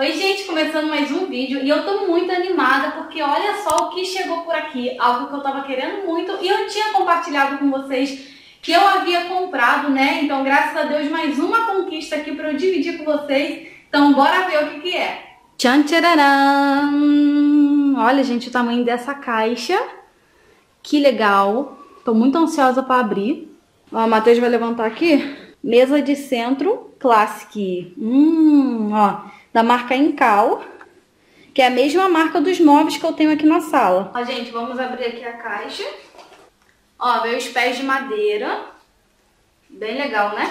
Oi gente, começando mais um vídeo e eu tô muito animada porque olha só o que chegou por aqui, algo que eu tava querendo muito e eu tinha compartilhado com vocês que eu havia comprado, né? Então graças a Deus mais uma conquista aqui pra eu dividir com vocês, então bora ver o que é. Tchan tchararam! Olha gente o tamanho dessa caixa, que legal, tô muito ansiosa pra abrir. Ó, o Matheus vai levantar aqui. Mesa de Centro Classic, ó, da marca Imcal, que é a mesma marca dos móveis que eu tenho aqui na sala. Ó, gente, vamos abrir aqui a caixa. Ó, veio os pés de madeira, bem legal, né?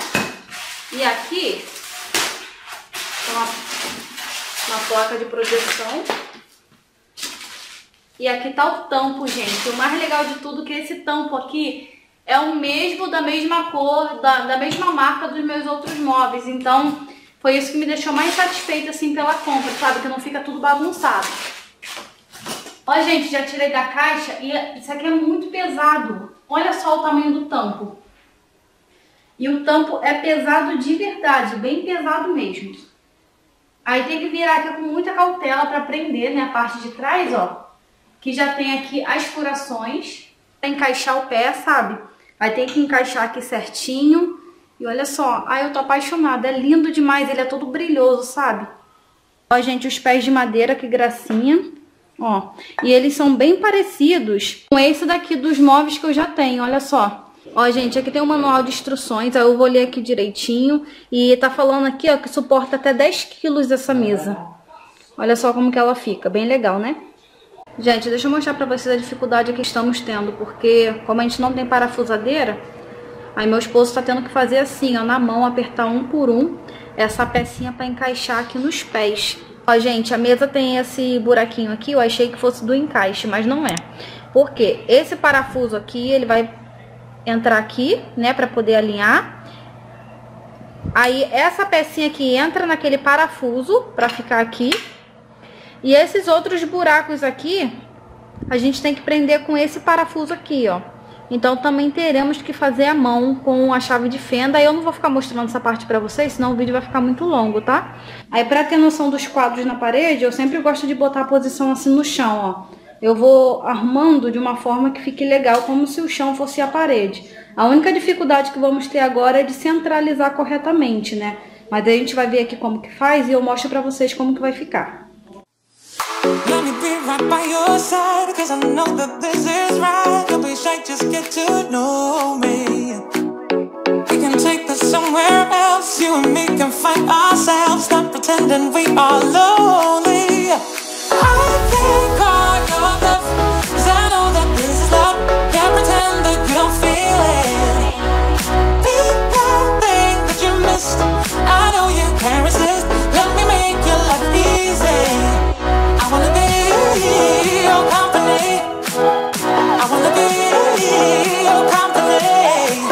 E aqui, uma placa de proteção. E aqui tá o tampo, gente. O mais legal de tudo é que esse tampo aqui é o mesmo, da mesma cor, da mesma marca dos meus outros móveis. Então, foi isso que me deixou mais satisfeita, assim, pela compra, sabe? Que não fica tudo bagunçado. Ó, gente, já tirei da caixa e isso aqui é muito pesado. Olha só o tamanho do tampo. E o tampo é pesado de verdade, bem pesado mesmo. Aí tem que virar aqui com muita cautela pra prender, né? A parte de trás, ó, que já tem aqui as furações pra encaixar o pé, sabe? Aí tem que encaixar aqui certinho. E olha só, ai eu tô apaixonada, é lindo demais, ele é todo brilhoso, sabe? Ó gente, os pés de madeira, que gracinha. Ó, e eles são bem parecidos com esse daqui dos móveis que eu já tenho, olha só. Ó gente, aqui tem um manual de instruções, aí eu vou ler aqui direitinho. E tá falando aqui, ó, que suporta até 10 quilos essa mesa. Olha só como que ela fica, bem legal, né? Gente, deixa eu mostrar pra vocês a dificuldade que estamos tendo, porque como a gente não tem parafusadeira, aí meu esposo tá tendo que fazer assim, ó, na mão, apertar um por um, essa pecinha pra encaixar aqui nos pés. Ó, gente, a mesa tem esse buraquinho aqui, eu achei que fosse do encaixe, mas não é. Por quê? Esse parafuso aqui, ele vai entrar aqui, né, pra poder alinhar. Aí essa pecinha aqui entra naquele parafuso pra ficar aqui. E esses outros buracos aqui, a gente tem que prender com esse parafuso aqui, ó. Então, também teremos que fazer a mão com a chave de fenda. Eu não vou ficar mostrando essa parte pra vocês, senão o vídeo vai ficar muito longo, tá? Aí, pra ter noção dos quadros na parede, eu sempre gosto de botar a posição assim no chão, ó. Eu vou armando de uma forma que fique legal, como se o chão fosse a parede. A única dificuldade que vamos ter agora é de centralizar corretamente, né? Mas a gente vai ver aqui como que faz e eu mostro pra vocês como que vai ficar. Let me be right by your side, cause I know that this is right. Don't be shy, just get to know me. We can take this somewhere else, you and me can find ourselves. Stop pretending we are lonely. I think all your love, cause I know that this is love. Can't pretend that you don't feel it. People think that you missed, I know you can't resist. Let me make your life easy. I wanna be your company. I wanna be your company.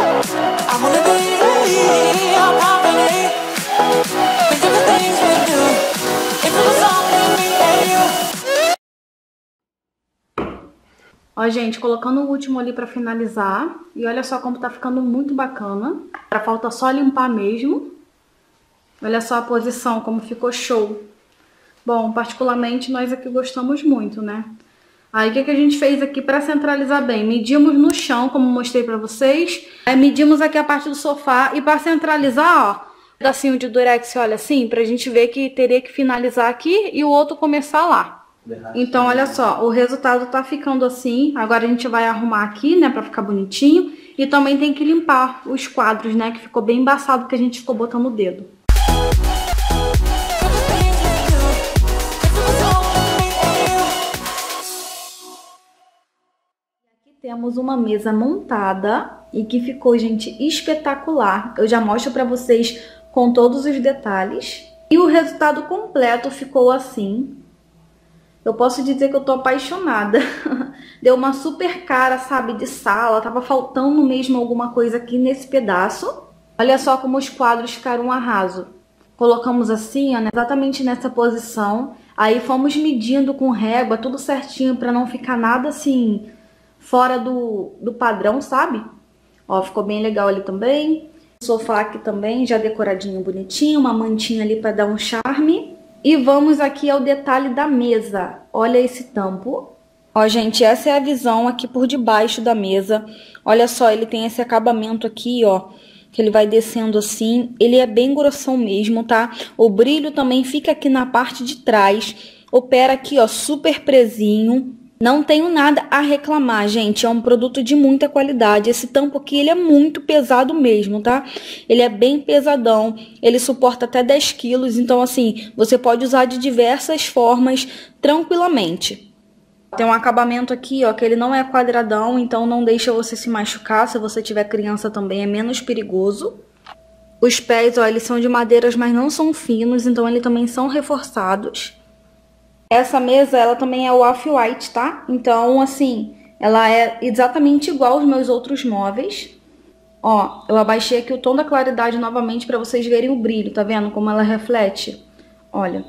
I wanna be your company. Think of the things we do. If it was only me and you. Ó, gente, colocando o último ali pra finalizar. E olha só como tá ficando muito bacana. Agora falta só limpar mesmo. Olha só a posição, como ficou show. Bom, particularmente nós aqui gostamos muito, né? Aí o que a gente fez aqui para centralizar bem? Medimos no chão, como mostrei para vocês. Aí, medimos aqui a parte do sofá e para centralizar, ó, um pedacinho de durex, olha assim, pra gente ver que teria que finalizar aqui e o outro começar lá. Então, olha só, o resultado tá ficando assim. Agora a gente vai arrumar aqui, né, pra ficar bonitinho. E também tem que limpar os quadros, né, que ficou bem embaçado porque a gente ficou botando o dedo. Temos uma mesa montada e que ficou, gente, espetacular. Eu já mostro pra vocês com todos os detalhes. E o resultado completo ficou assim. Eu posso dizer que eu tô apaixonada. Deu uma super cara, sabe, de sala. Tava faltando mesmo alguma coisa aqui nesse pedaço. Olha só como os quadros ficaram um arraso. Colocamos assim, ó, exatamente nessa posição. Aí fomos medindo com régua, tudo certinho, pra não ficar nada assim fora do padrão, sabe? Ó, ficou bem legal ali também. O sofá aqui também, já decoradinho, bonitinho. Uma mantinha ali pra dar um charme. E vamos aqui ao detalhe da mesa. Olha esse tampo. Ó, gente, essa é a visão aqui por debaixo da mesa. Olha só, ele tem esse acabamento aqui, ó, que ele vai descendo assim. Ele é bem grossão mesmo, tá? O brilho também fica aqui na parte de trás. Opera aqui, ó, super presinho. Não tenho nada a reclamar, gente. É um produto de muita qualidade. Esse tampo aqui, ele é muito pesado mesmo, tá? Ele é bem pesadão. Ele suporta até 10 quilos. Então, assim, você pode usar de diversas formas tranquilamente. Tem um acabamento aqui, ó, que ele não é quadradão, então não deixa você se machucar. Se você tiver criança também, é menos perigoso. Os pés, ó, eles são de madeiras, mas não são finos, então eles também são reforçados. Essa mesa, ela também é o off-white, tá? Então, assim, ela é exatamente igual aos meus outros móveis. Ó, eu abaixei aqui o tom da claridade novamente pra vocês verem o brilho, tá vendo? Como ela reflete. Olha,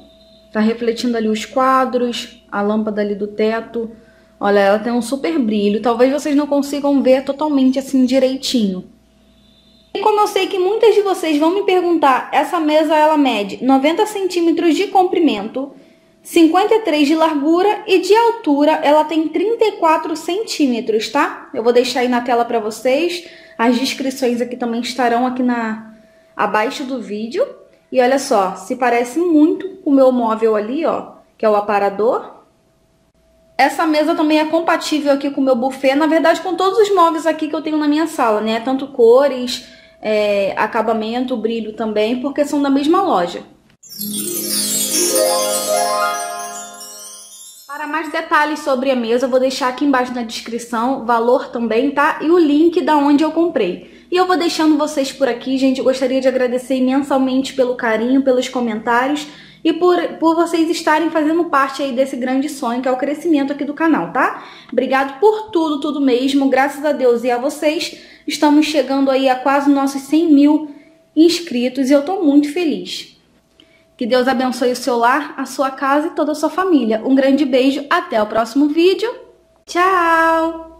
tá refletindo ali os quadros, a lâmpada ali do teto. Olha, ela tem um super brilho. Talvez vocês não consigam ver totalmente assim direitinho. E como eu sei que muitas de vocês vão me perguntar, essa mesa ela mede 90 centímetros de comprimento, 53 de largura e de altura ela tem 34 centímetros, tá? Eu vou deixar aí na tela pra vocês. As descrições aqui também estarão aqui abaixo do vídeo. E olha só, se parece muito com o meu móvel ali, ó, que é o aparador. Essa mesa também é compatível aqui com o meu buffet, na verdade com todos os móveis aqui que eu tenho na minha sala, né? Tanto cores, acabamento, brilho também, porque são da mesma loja. Para mais detalhes sobre a mesa, eu vou deixar aqui embaixo na descrição, valor também, tá? E o link da onde eu comprei. E eu vou deixando vocês por aqui, gente. Eu gostaria de agradecer imensamente pelo carinho, pelos comentários e por vocês estarem fazendo parte aí desse grande sonho que é o crescimento aqui do canal, tá? Obrigado por tudo, tudo mesmo. Graças a Deus e a vocês, estamos chegando aí a quase nossos 100 mil inscritos e eu tô muito feliz. Que Deus abençoe o seu lar, a sua casa e toda a sua família. Um grande beijo, até o próximo vídeo. Tchau!